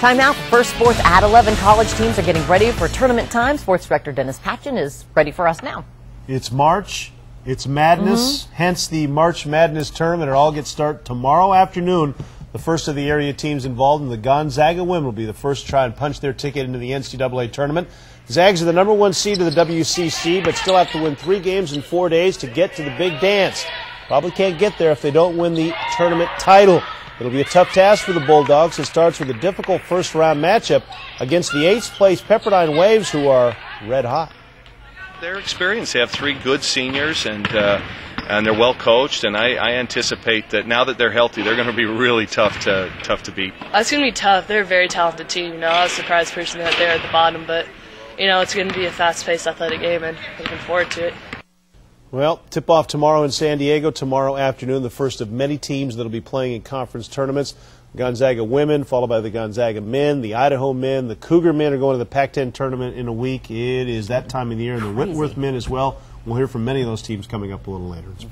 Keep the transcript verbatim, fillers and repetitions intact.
Time now for First Sports at eleven. College teams are getting ready for tournament time. Sports director Dennis Patchen is ready for us now. It's March. It's madness. Mm-hmm. Hence the March Madness tournament. It all gets started tomorrow afternoon. The first of the area teams involved in the Gonzaga women will be the first to try and punch their ticket into the N C double A tournament. Zags are the number one seed to the W C C, but still have to win three games in four days to get to the big dance. Probably can't get there if they don't win the tournament title. It'll be a tough task for the Bulldogs. It starts with a difficult first-round matchup against the eighth place Pepperdine Waves, who are red hot. Their experience, they have three good seniors, and uh, and they're well coached. And I, I anticipate that now that they're healthy, they're going to be really tough to tough to beat. It's going to be tough. They're a very talented team. You know, I was surprised personally that they're at the bottom, but you know, it's going to be a fast-paced, athletic game, and looking forward to it. Well, tip-off tomorrow in San Diego, tomorrow afternoon, the first of many teams that will be playing in conference tournaments. Gonzaga women, followed by the Gonzaga men, the Idaho men, the Cougar men are going to the Pac ten tournament in a week. It is that time of the year, and the Whitworth men as well. We'll hear from many of those teams coming up a little later.